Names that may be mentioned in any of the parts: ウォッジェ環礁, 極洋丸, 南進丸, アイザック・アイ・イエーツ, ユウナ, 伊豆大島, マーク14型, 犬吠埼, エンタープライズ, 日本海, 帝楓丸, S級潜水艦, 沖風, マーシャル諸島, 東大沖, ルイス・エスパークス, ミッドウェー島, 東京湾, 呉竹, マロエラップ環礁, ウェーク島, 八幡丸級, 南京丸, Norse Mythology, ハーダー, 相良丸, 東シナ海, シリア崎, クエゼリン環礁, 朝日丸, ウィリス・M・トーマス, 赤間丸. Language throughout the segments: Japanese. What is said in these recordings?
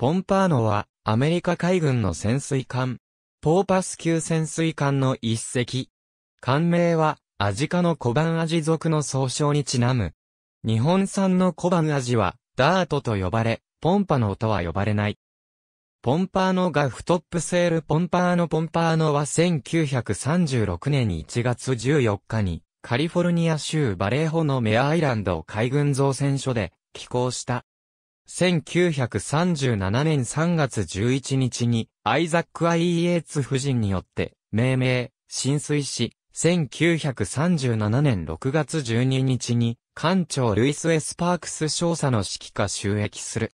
ポンパーノはアメリカ海軍の潜水艦、ポーパス級潜水艦の一隻。艦名はアジ科のコバンアジ属の総称にちなむ。日本産のコバンアジはダートと呼ばれ、ポンパノとは呼ばれない。ポンパーノがフトップセールポンパーノは1936年1月14日にカリフォルニア州バレーホのメアアイランド海軍造船所で寄港した。1937年3月11日にアイザック・アイ・イエーツ夫人によって命名、進水し、1937年6月12日に艦長ルイス・エスパークス少佐の指揮下就役する。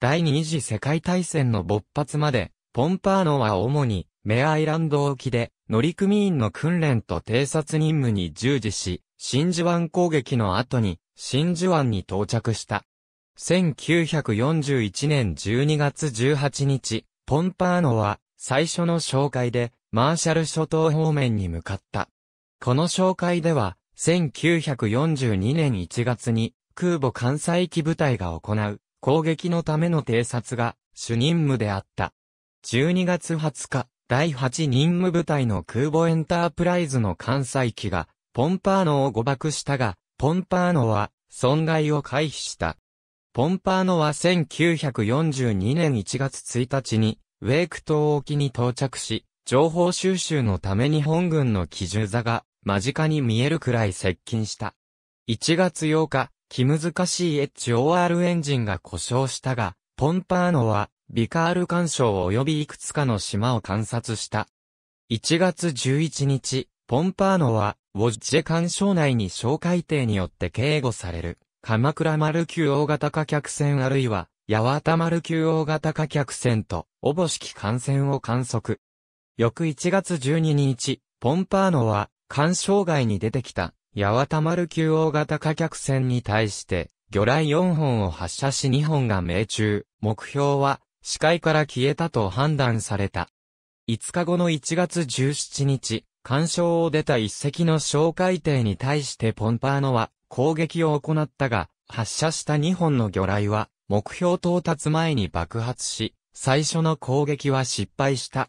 第二次世界大戦の勃発まで、ポンパーノは主にメアアイランド沖で乗組員の訓練と偵察任務に従事し、真珠湾攻撃の後に真珠湾に到着した。1941年12月18日、ポンパーノは最初の哨戒でマーシャル諸島方面に向かった。この哨戒では、1942年1月に空母艦載機部隊が行う攻撃のための偵察が主任務であった。12月20日、第8任務部隊の空母エンタープライズの艦載機がポンパーノを誤爆したが、ポンパーノは損害を回避した。ポンパーノは1942年1月1日にウェーク島沖に到着し、情報収集のために本軍の機銃座が間近に見えるくらい接近した。1月8日、気難しい HOR エンジンが故障したが、ポンパーノはビカール環礁及びいくつかの島を観察した。1月11日、ポンパーノはウォッジェ環礁内に哨戒艇によって警護される、鎌倉丸級大型貨客船あるいは八幡丸級大型貨客船とおぼしき艦船を観測。翌1月12日、ポンパーノは環礁外に出てきた八幡丸級大型貨客船に対して魚雷4本を発射し2本が命中、目標は視界から消えたと判断された。5日後の1月17日、環礁を出た一隻の哨戒艇に対してポンパーノは攻撃を行ったが、発射した2本の魚雷は目標到達前に爆発し、最初の攻撃は失敗した。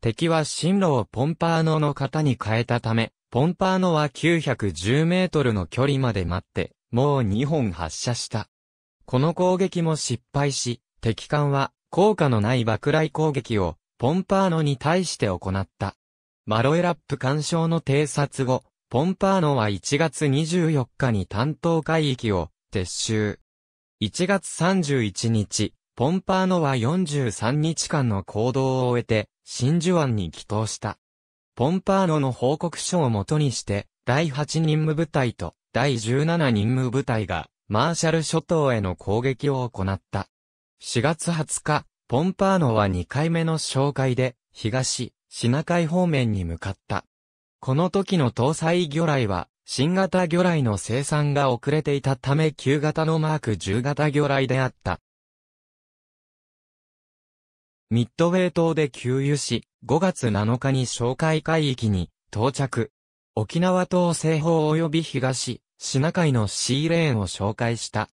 敵は進路をポンパーノの型に変えたため、ポンパーノは910メートルの距離まで待って、もう2本発射した。この攻撃も失敗し、敵艦は効果のない爆雷攻撃をポンパーノに対して行った。マロエラップ環礁の偵察後、ポンパーノは1月24日に担当海域を撤収。1月31日、ポンパーノは43日間の行動を終えて、真珠湾に帰投した。ポンパーノの報告書をもとにして、第8任務部隊と第17任務部隊がマーシャル諸島への攻撃を行った。4月20日、ポンパーノは2回目の哨戒で東シナ海方面に向かった。この時の搭載魚雷は新型魚雷の生産が遅れていたため旧型のマーク10型魚雷であった。ミッドウェー島で給油し、5月7日に哨戒海域に到着。沖縄島西方及び東シナ海のシーレーンを哨戒した。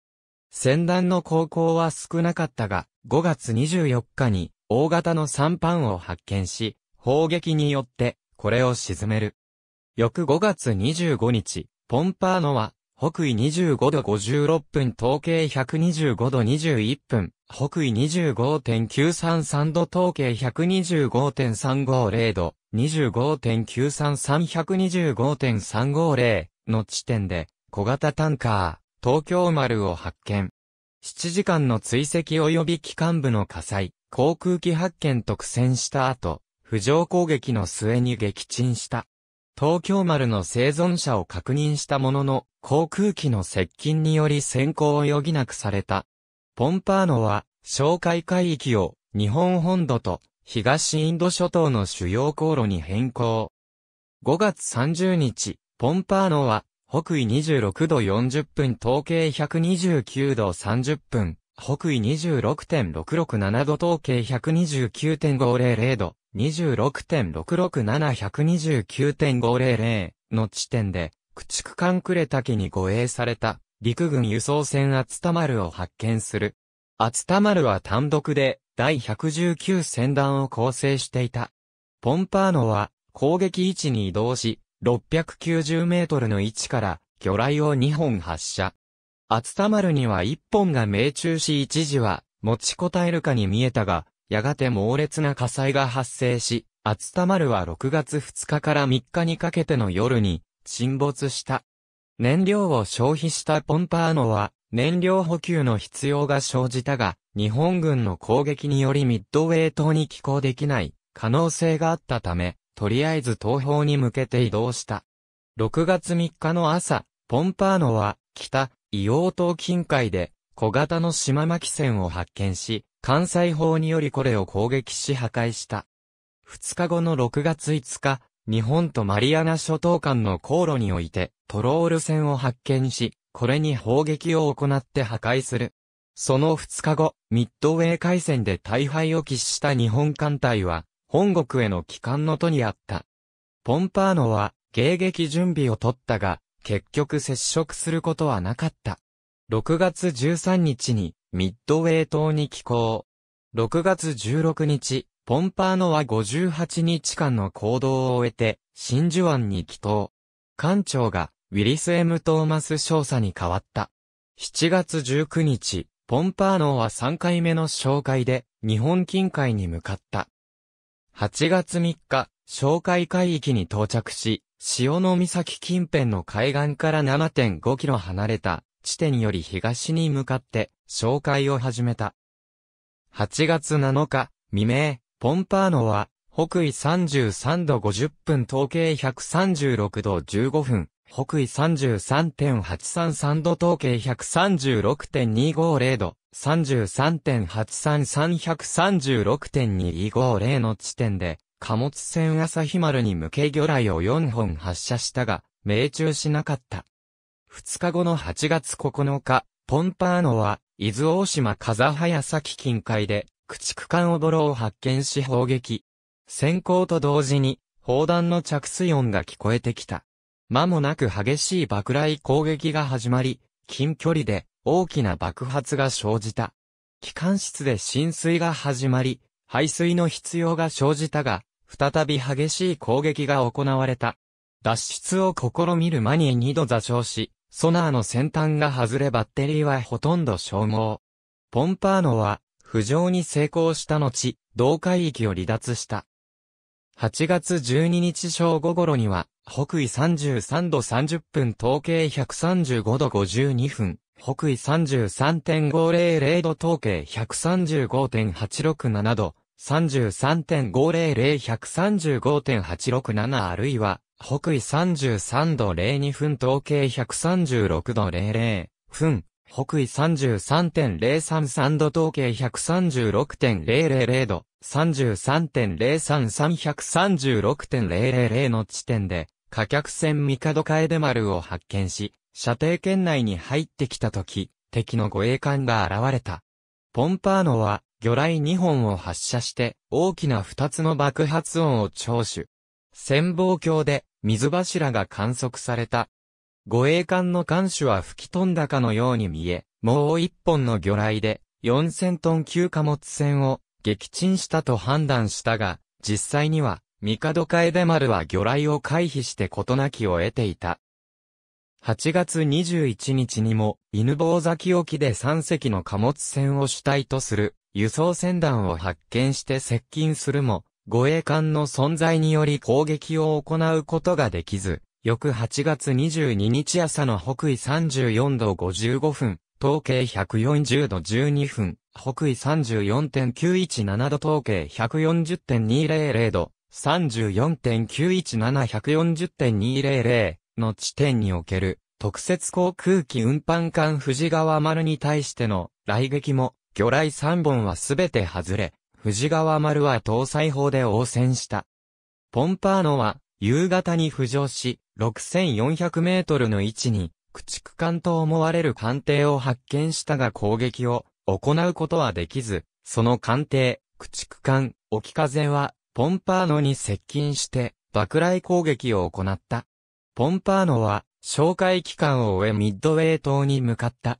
船団の航行は少なかったが、5月24日に大型のサンパンを発見し、砲撃によってこれを沈める。翌5月25日、ポンパーノは北緯25度56分、東経125度21分。北緯 25.933 度、東経 125.350 度、25.933、125.350 の地点で、小型タンカー、東京丸を発見。7時間の追跡及び機関部の火災、航空機発見と苦戦した後、浮上攻撃の末に撃沈した。東京丸の生存者を確認したものの、航空機の接近により潜航を余儀なくされた。ポンパーノは、哨戒海域を日本本土と東インド諸島の主要航路に変更。5月30日、ポンパーノは、北緯26度40分、東経129度30分、北緯 26.667 度、東経 129.500 度、26.667、129.500 の地点で、駆逐艦呉竹に護衛された。陸軍輸送船熱田丸を発見する。熱田丸は単独で第119戦団を構成していた。ポンパーノは攻撃位置に移動し、690メートルの位置から魚雷を2本発射。熱田丸には1本が命中し一時は持ちこたえるかに見えたが、やがて猛烈な火災が発生し、熱田丸は6月2日から3日にかけての夜に沈没した。燃料を消費したポンパーノは燃料補給の必要が生じたが、日本軍の攻撃によりミッドウェー島に寄港できない可能性があったため、とりあえず東方に向けて移動した。6月3日の朝、ポンパーノは北硫黄島近海で小型の島巻船を発見し、艦載砲によりこれを攻撃し破壊した。2日後の6月5日、日本とマリアナ諸島間の航路においてトロール船を発見し、これに砲撃を行って破壊する。その2日後、ミッドウェー海戦で大敗を喫した日本艦隊は、本国への帰還の途にあった。ポンパーノは迎撃準備を取ったが、結局接触することはなかった。6月13日にミッドウェー島に寄港。6月16日、ポンパーノは58日間の行動を終えて、真珠湾に帰島。艦長がウィリス・M・トーマス少佐に変わった。7月19日、ポンパーノは3回目の哨戒で、日本近海に向かった。8月3日、哨戒海域に到着し、潮の岬近辺の海岸から 7.5 キロ離れた地点より東に向かって、哨戒を始めた。8月7日、未明、ポンパーノは、北緯33度50分東経136度15分、北緯 33.833 度東経 136.250 度、33.833 136.250 の地点で、貨物船朝日丸に向け魚雷を4本発射したが、命中しなかった。2日後の8月9日、ポンパーノは、伊豆大島風早崎近海で、駆逐艦おぼろを発見し砲撃。閃光と同時に、砲弾の着水音が聞こえてきた。間もなく激しい爆雷攻撃が始まり、近距離で大きな爆発が生じた。機関室で浸水が始まり、排水の必要が生じたが、再び激しい攻撃が行われた。脱出を試みる間に2度座礁し、ソナーの先端が外れバッテリーはほとんど消耗。ポンパーノは、浮上に成功した後、同海域を離脱した。8月12日正午頃には、北緯33度30分東経135度52分、北緯 33.500 度東経 135.867 度、33.500 135.867 あるいは、北緯33度02分東経136度00分、北緯 33.033 度東経 136.000 度、33.033136.000 の地点で、貨客船帝楓丸を発見し、射程圏内に入ってきたとき、敵の護衛艦が現れた。ポンパーノは、魚雷2本を発射して、大きな2つの爆発音を聴取。潜望鏡で、水柱が観測された。護衛艦の艦首は吹き飛んだかのように見え、もう一本の魚雷で4000トン級貨物船を撃沈したと判断したが、実際には、帝楓丸は魚雷を回避して事なきを得ていた。8月21日にも、犬吠埼沖で3隻の貨物船を主体とする輸送船団を発見して接近するも、護衛艦の存在により攻撃を行うことができず、翌8月22日朝の北緯34度55分、東経140度12分、北緯 34.917 度東経 140.200 度、34.917140.200 の地点における特設航空機運搬艦富士川丸に対しての雷撃も魚雷3本はすべて外れ、富士川丸は搭載砲で応戦した。ポンパーノは夕方に浮上し、6400メートルの位置に、駆逐艦と思われる艦艇を発見したが攻撃を行うことはできず、その艦艇、駆逐艦、沖風は、ポンパーノに接近して、爆雷攻撃を行った。ポンパーノは、哨戒期間を終えミッドウェー島に向かった。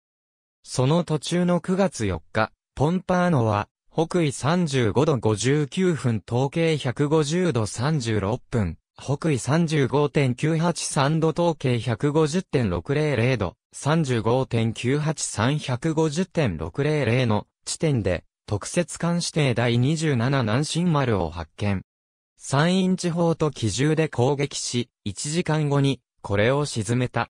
その途中の9月4日、ポンパーノは、北緯35度59分、東経150度36分、北緯 35.983 度、東経 150.600 度、35.983 150.600 の地点で、特設艦指定第27南進丸を発見。山陰地方と機銃で攻撃し、1時間後に、これを沈めた。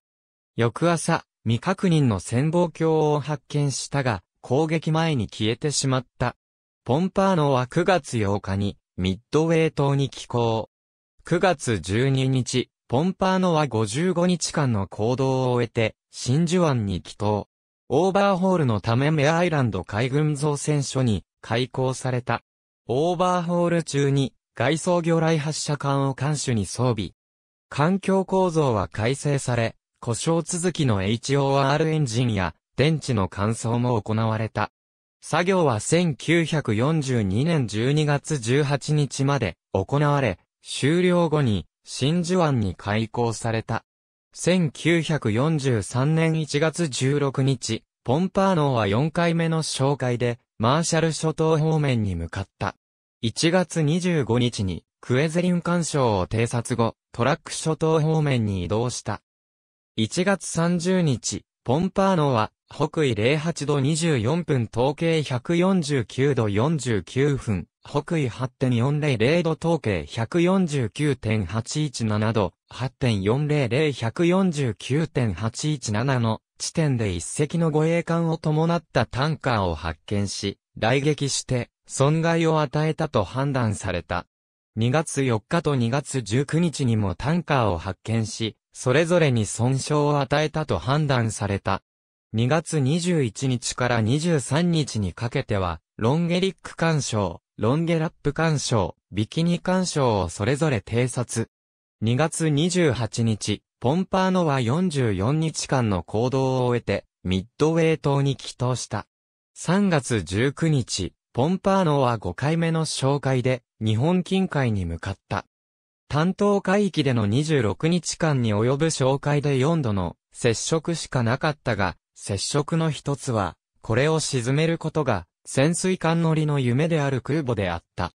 翌朝、未確認の潜望鏡を発見したが、攻撃前に消えてしまった。ポンパーノは9月8日にミッドウェー島に寄港。9月12日、ポンパーノは55日間の行動を終えて真珠湾に帰島。オーバーホールのためメアイランド海軍造船所に開港された。オーバーホール中に外装魚雷発射管を艦首に装備。艦橋構造は改正され、故障続きの HOR エンジンや電池の換装も行われた。作業は1942年12月18日まで行われ、終了後に真珠湾に開港された。1943年1月16日、ポンパーノは4回目の哨戒でマーシャル諸島方面に向かった。1月25日にクエゼリン環礁を偵察後、トラック諸島方面に移動した。1月30日、ポンパーノは、北緯08度24分、東経149度49分、北緯 8.400 度、東経 149.817 度、8.400-149.817 の地点で一隻の護衛艦を伴ったタンカーを発見し、雷撃して、損害を与えたと判断された。2月4日と2月19日にもタンカーを発見し、それぞれに損傷を与えたと判断された。2月21日から23日にかけては、ロンゲリック環礁、ロンゲラップ環礁、ビキニ環礁をそれぞれ偵察。2月28日、ポンパーノは44日間の行動を終えて、ミッドウェー島に帰島した。3月19日、ポンパーノは5回目の哨戒で、日本近海に向かった。担当海域での26日間に及ぶ哨戒で4度の接触しかなかったが、接触の一つは、これを沈めることが潜水艦乗りの夢である空母であった。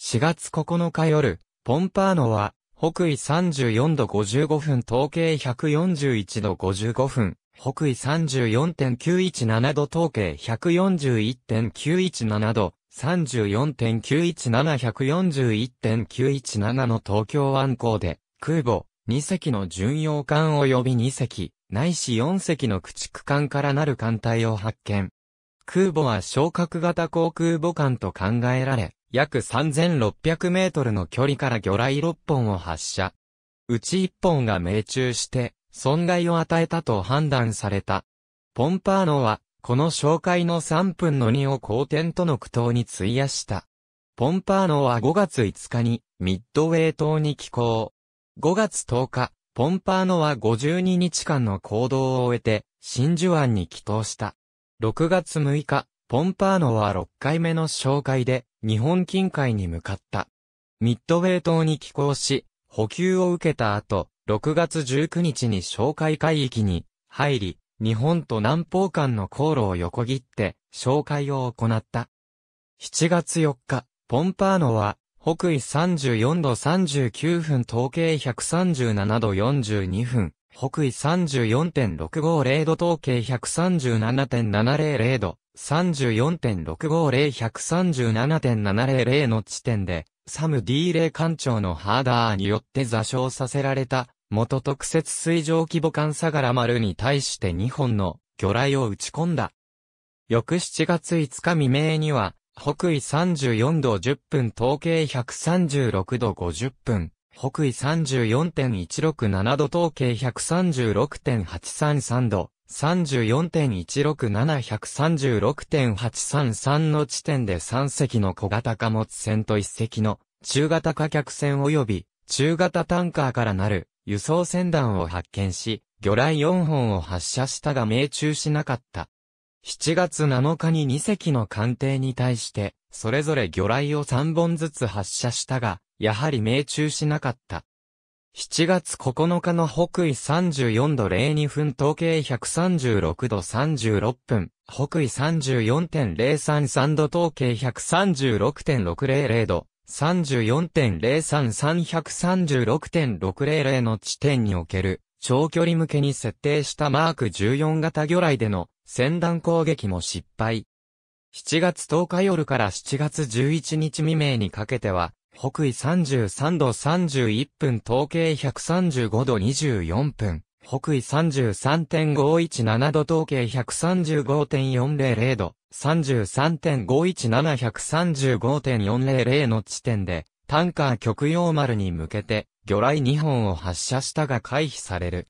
4月9日夜、ポンパーノは、北緯34度55分、東経141度55分、北緯 34.917 度、東経 141.917 度、34.917141.917 の東京湾港で、空母、2隻の巡洋艦及び2隻、ないし4隻の駆逐艦からなる艦隊を発見。空母は昇格型航空母艦と考えられ、約3600メートルの距離から魚雷6本を発射。うち1本が命中して、損害を与えたと判断された。ポンパーノは、この哨戒の3分の2を荒天との苦闘に費やした。ポンパーノは5月5日にミッドウェー島に寄港。5月10日、ポンパーノは52日間の行動を終えて真珠湾に帰島した。6月6日、ポンパーノは6回目の哨戒で日本近海に向かった。ミッドウェー島に寄港し、補給を受けた後、6月19日に哨戒海域に入り、日本と南方間の航路を横切って、哨戒を行った。7月4日、ポンパーノは、北緯34度39分、東経137度42分、北緯 34.650 度、東経 137.700 度、34.650-137.700 の地点で、サム・D・レイ艦長のハーダーによって座礁させられた。元特設水上規模艦相良丸に対して2本の魚雷を撃ち込んだ。翌7月5日未明には、北緯34度10分、東経136度50分、北緯 34.167 度、東経 136.833 度、34.167、136.833 の地点で3隻の小型貨物船と1隻の中型貨客船及び中型タンカーからなる輸送船団を発見し、魚雷4本を発射したが命中しなかった。7月7日に2隻の艦艇に対して、それぞれ魚雷を3本ずつ発射したが、やはり命中しなかった。7月9日の北緯34度02分東経136度36分、北緯 34.033 度東経 136.600 度、34.033 136.600 の地点における、長距離向けに設定したマーク14型魚雷での船団攻撃も失敗。7月10日夜から7月11日未明にかけては、北緯33度31分東経135度24分、北緯 33.517 度東経 135.400 度、33.517 135.400 の地点で、タンカー極洋丸に向けて、魚雷2本を発射したが回避される。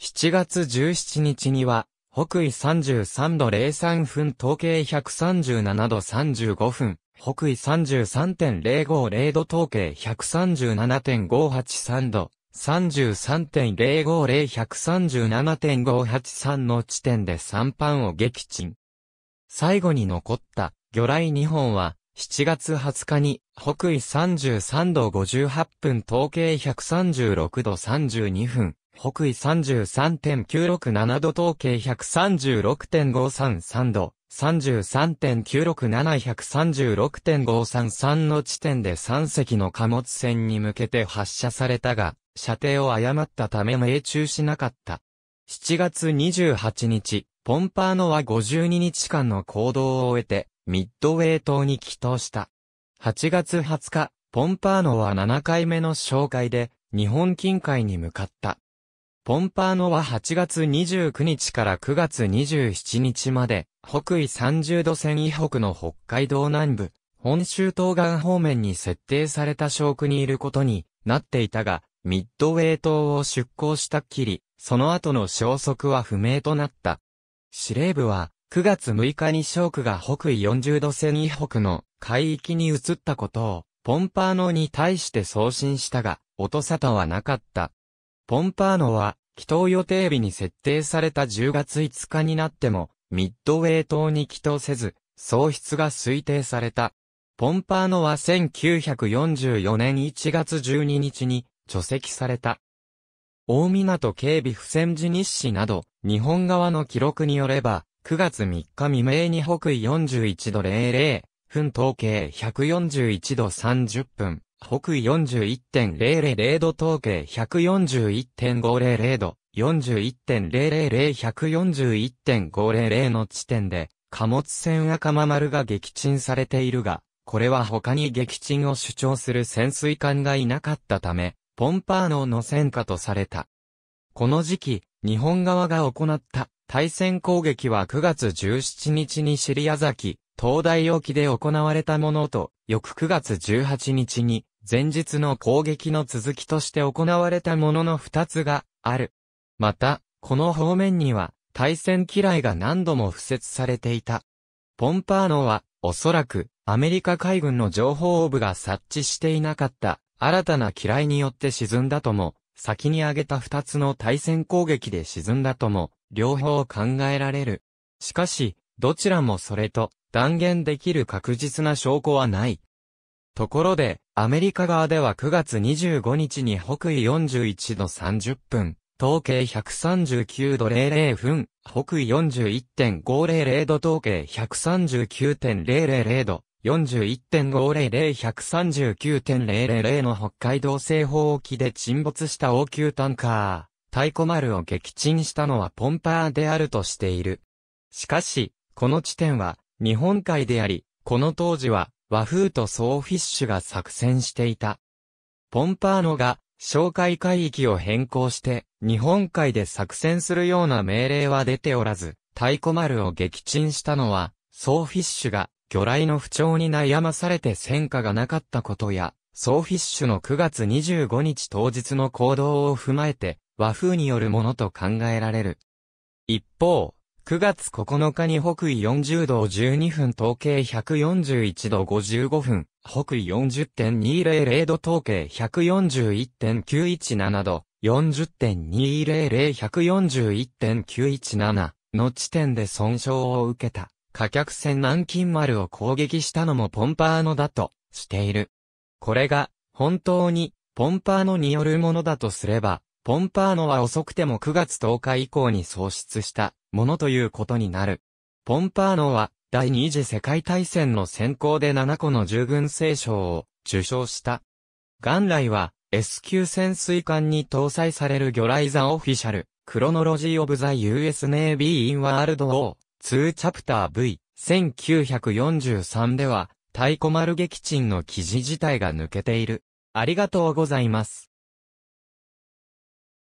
7月17日には、北緯33度03分東経137度35分、北緯 33.050 度東経 137.583 度、33.050 137.583 の地点で3班を撃沈。最後に残った魚雷2本は、7月20日に北緯33度58分東経136度32分、北緯 33.967 度東経 136.533 度、33.967 136.533 の地点で3隻の貨物船に向けて発射されたが、射程を誤ったため命中しなかった。7月28日、ポンパーノは52日間の行動を終えて、ミッドウェー島に帰島した。8月20日、ポンパーノは7回目の哨戒で、日本近海に向かった。ポンパーノは8月29日から9月27日まで、北緯30度線以北の北海道南部、本州東岸方面に設定された哨区にいることになっていたが、ミッドウェー島を出港したっきり、その後の消息は不明となった。司令部は、9月6日に哨区が北緯40度線以北の海域に移ったことを、ポンパーノに対して送信したが、音沙汰はなかった。ポンパーノは、帰島予定日に設定された10月5日になっても、ミッドウェー島に帰島せず、喪失が推定された。ポンパーノは1944年1月12日に除籍された。大港警備不戦時日誌など、日本側の記録によれば、9月3日未明に北緯41度00分東経141度30分、北緯 41.000 度東経 141.500 度、41.000 141.500 の地点で、貨物船赤間丸が撃沈されているが、これは他に撃沈を主張する潜水艦がいなかったため、ポンパーノの戦果とされた。この時期、日本側が行った対戦攻撃は9月17日にシリア崎、東大沖で行われたものと、翌9月18日に、前日の攻撃の続きとして行われたものの2つがある。また、この方面には、対戦機雷が何度も敷設されていた。ポンパーノは、おそらく、アメリカ海軍の情報部が察知していなかった、新たな機雷によって沈んだとも、先に挙げた2つの対戦攻撃で沈んだとも、両方考えられる。しかし、どちらもそれと、断言できる確実な証拠はない。ところで、アメリカ側では9月25日に北緯41度30分、東経139度00分、北緯 41.500 度東経 139.000 度、41.500 139.000 の北海道西方沖で沈没した応急タンカー、太鼓丸を撃沈したのはポンパーであるとしている。しかし、この地点は、日本海であり、この当時は和風とソーフィッシュが作戦していた。ポンパーノが哨戒海域を変更して日本海で作戦するような命令は出ておらず、太鼓丸を撃沈したのはソーフィッシュが魚雷の不調に悩まされて戦果がなかったことや、ソーフィッシュの9月25日当日の行動を踏まえて和風によるものと考えられる。一方、9月9日に北緯40度12分東経141度55分、北緯 40.200 度東経 141.917 度、40.200 141.917 の地点で損傷を受けた、貨客船南京丸を攻撃したのもポンパーノだとしている。これが本当にポンパーノによるものだとすれば、ポンパーノは遅くても9月10日以降に喪失したものということになる。ポンパーノは第二次世界大戦の戦功で7個の従軍聖章を受章した。元来は S 級潜水艦に搭載される魚雷ザオフィシャル、クロノロジーオブザ US Navy in World War IIチャプター V 1943では太鼓丸撃沈の記事自体が抜けている。ありがとうございます。